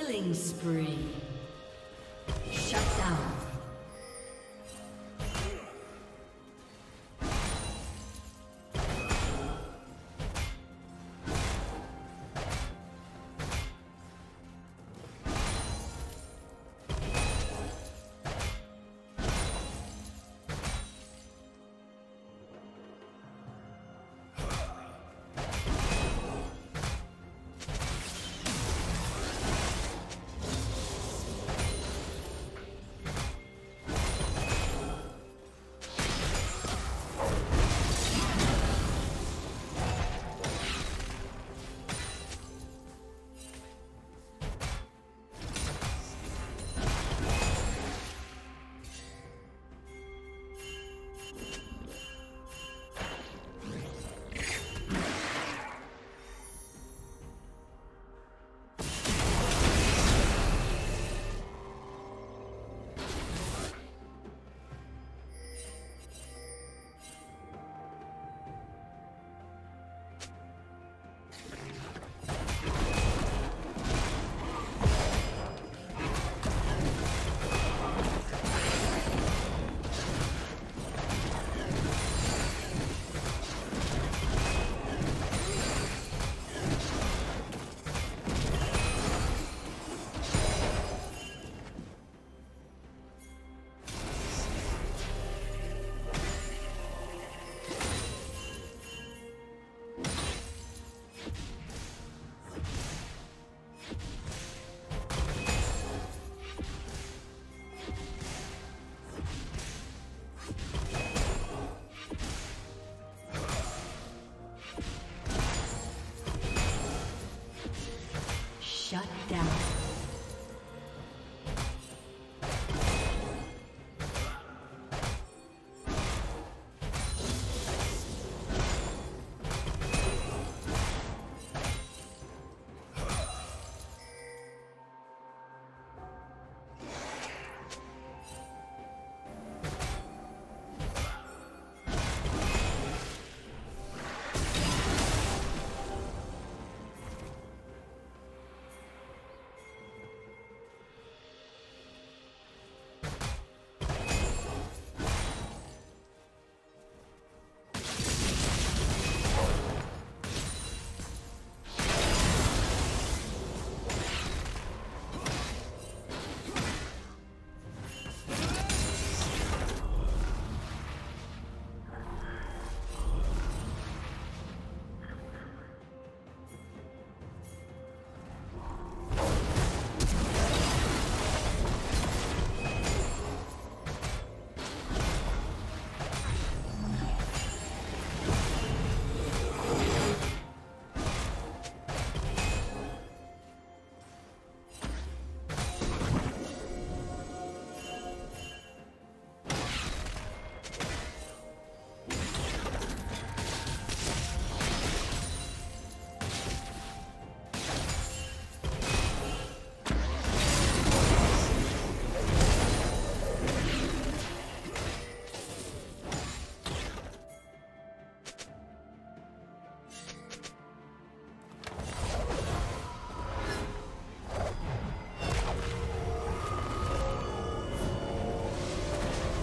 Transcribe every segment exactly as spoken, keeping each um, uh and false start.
Killing spree. Shut down. Shut down. The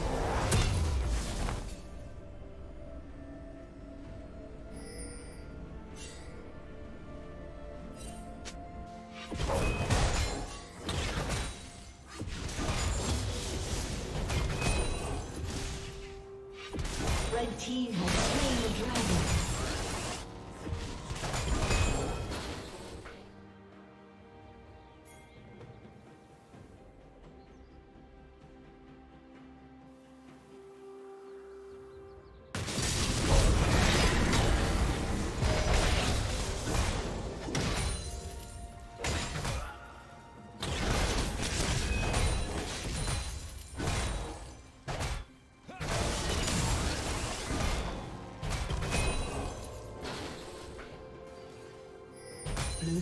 team has slain the dragon. Blue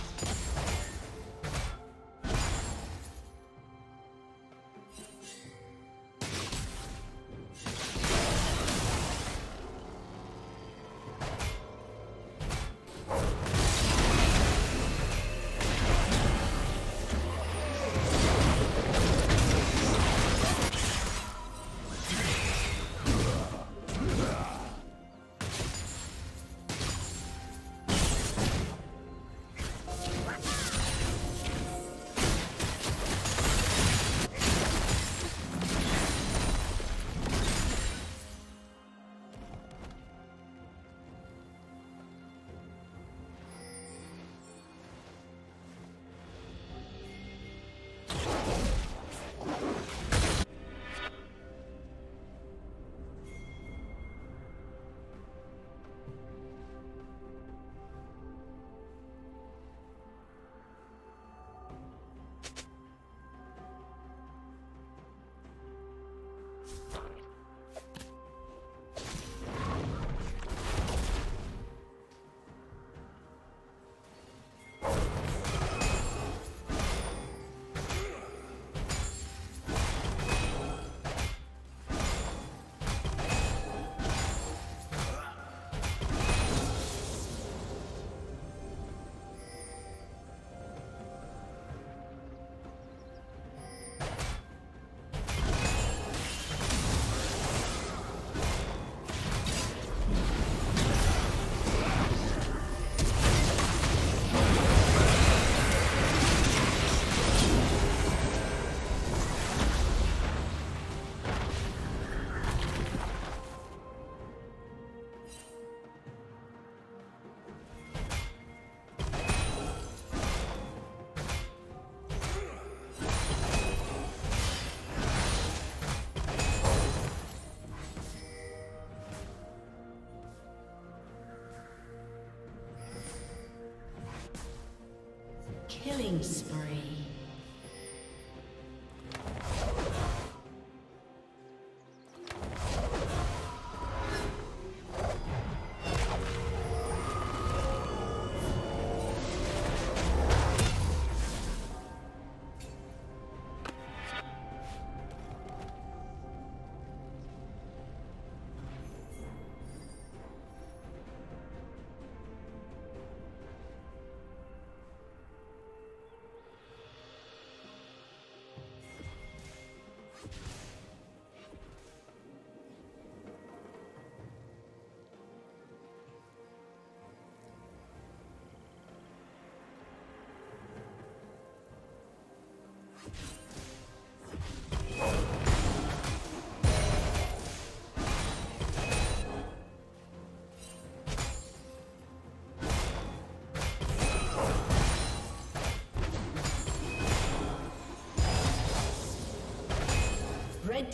Killing spree. Red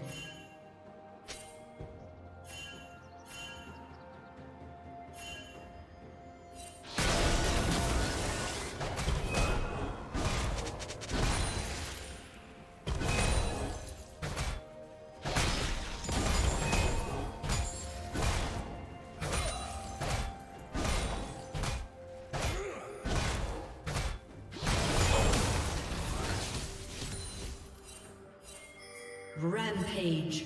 Rampage.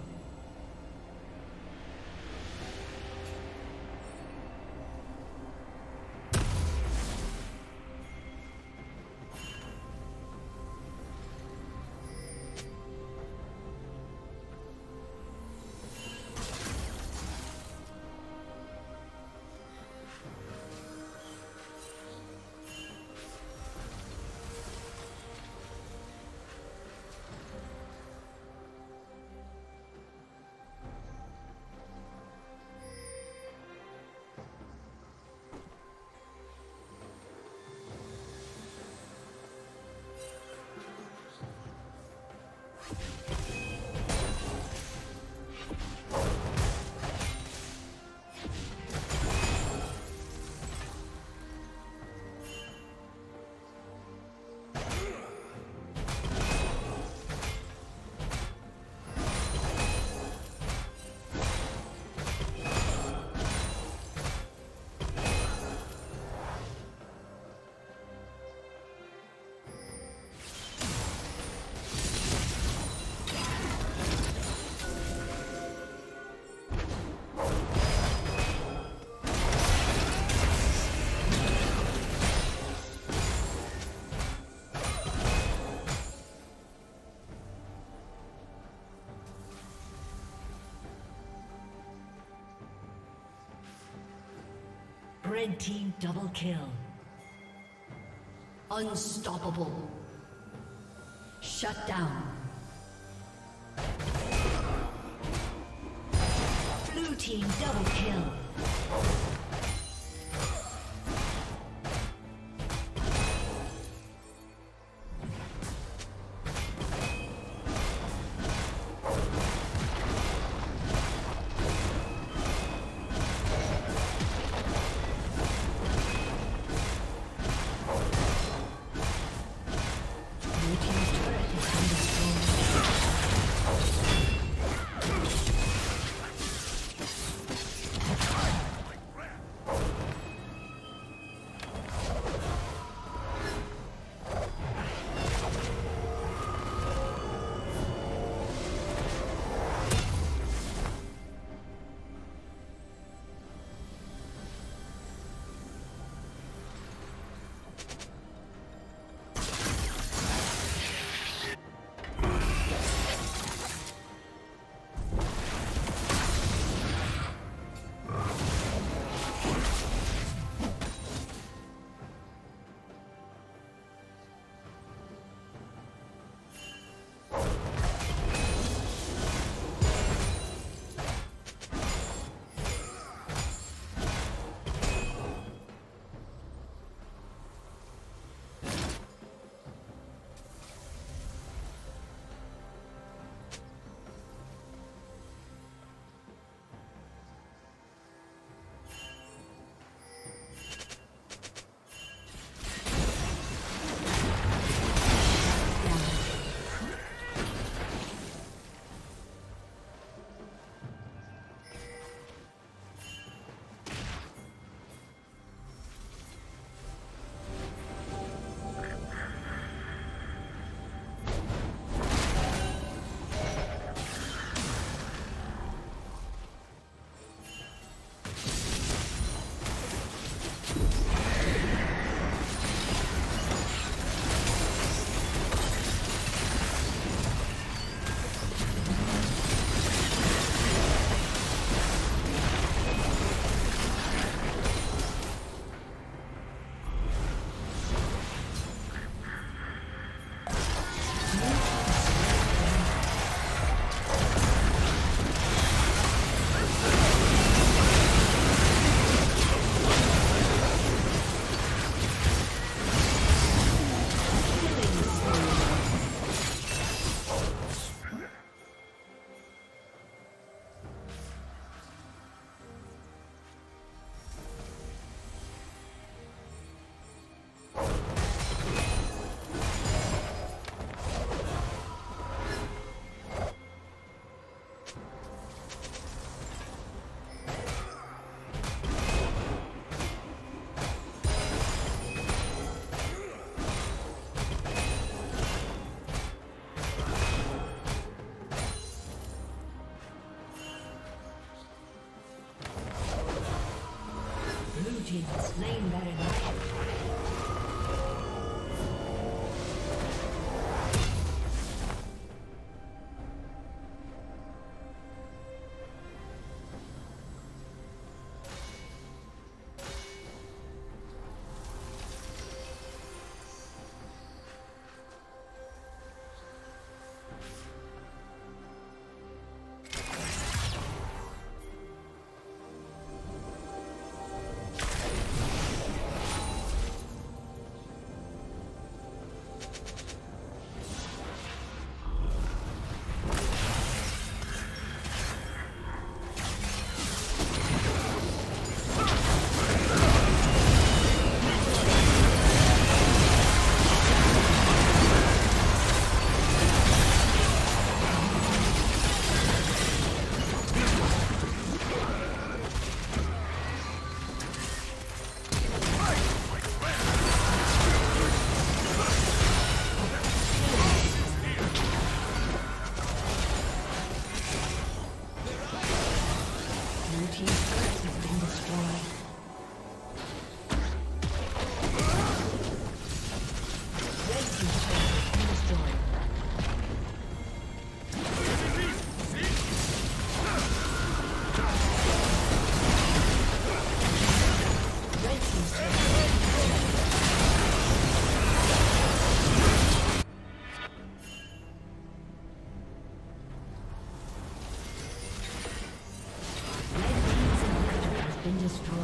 Red team double kill. Unstoppable. Shut down. Blue team double kill. Name that in destroyed.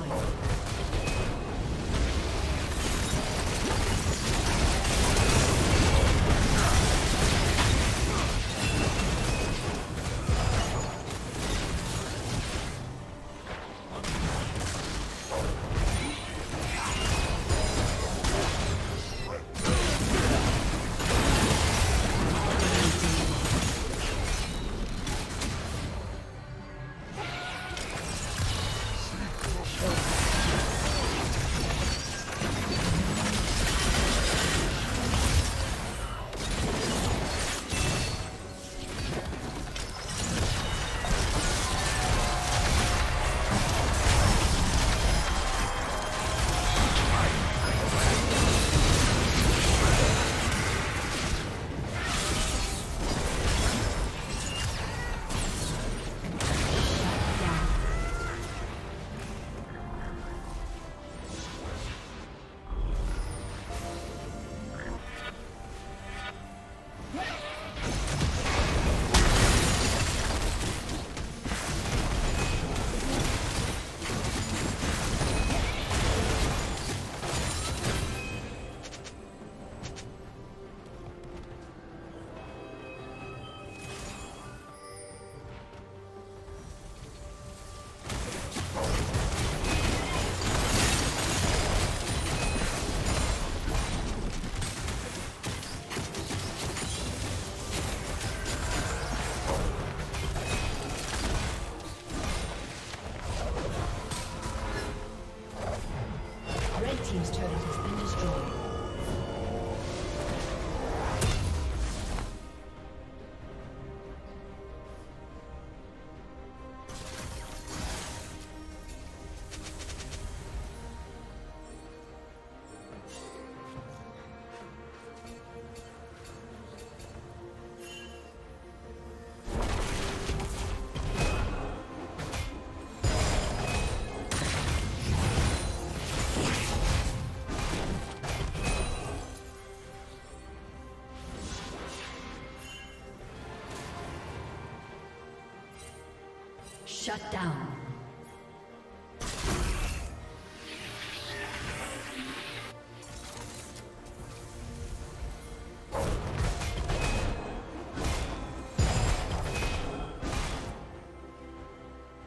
Shut down.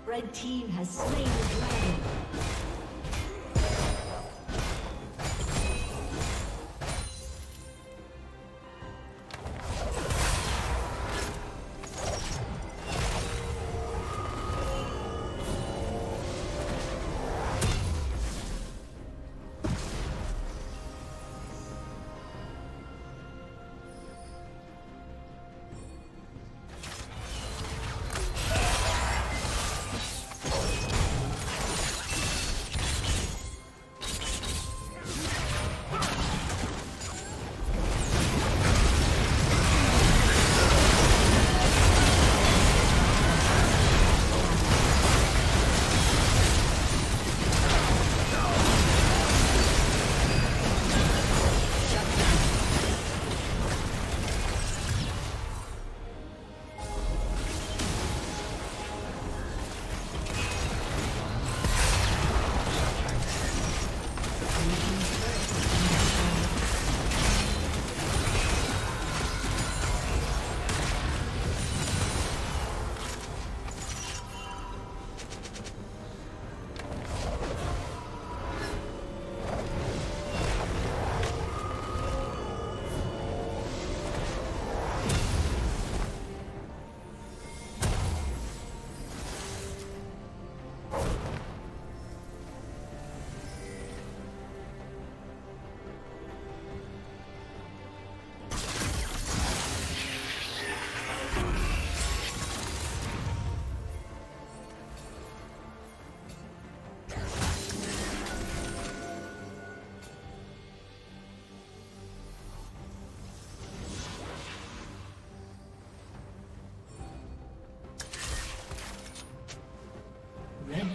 Red team has slain the dragon.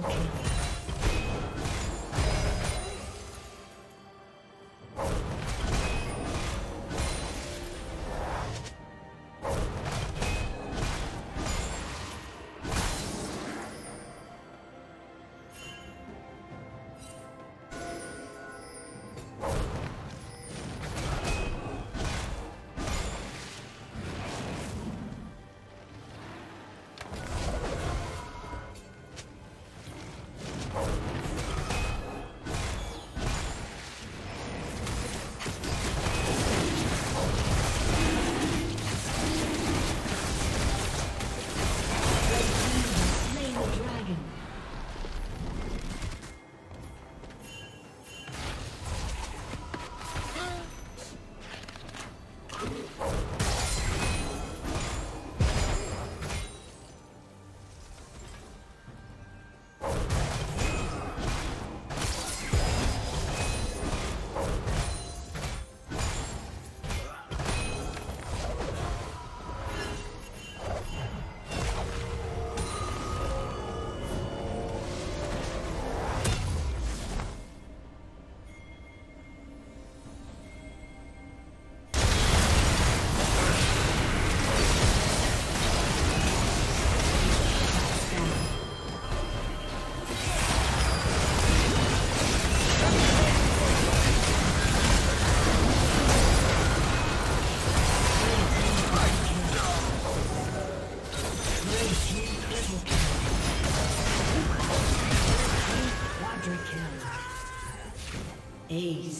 Triple kill. Ace.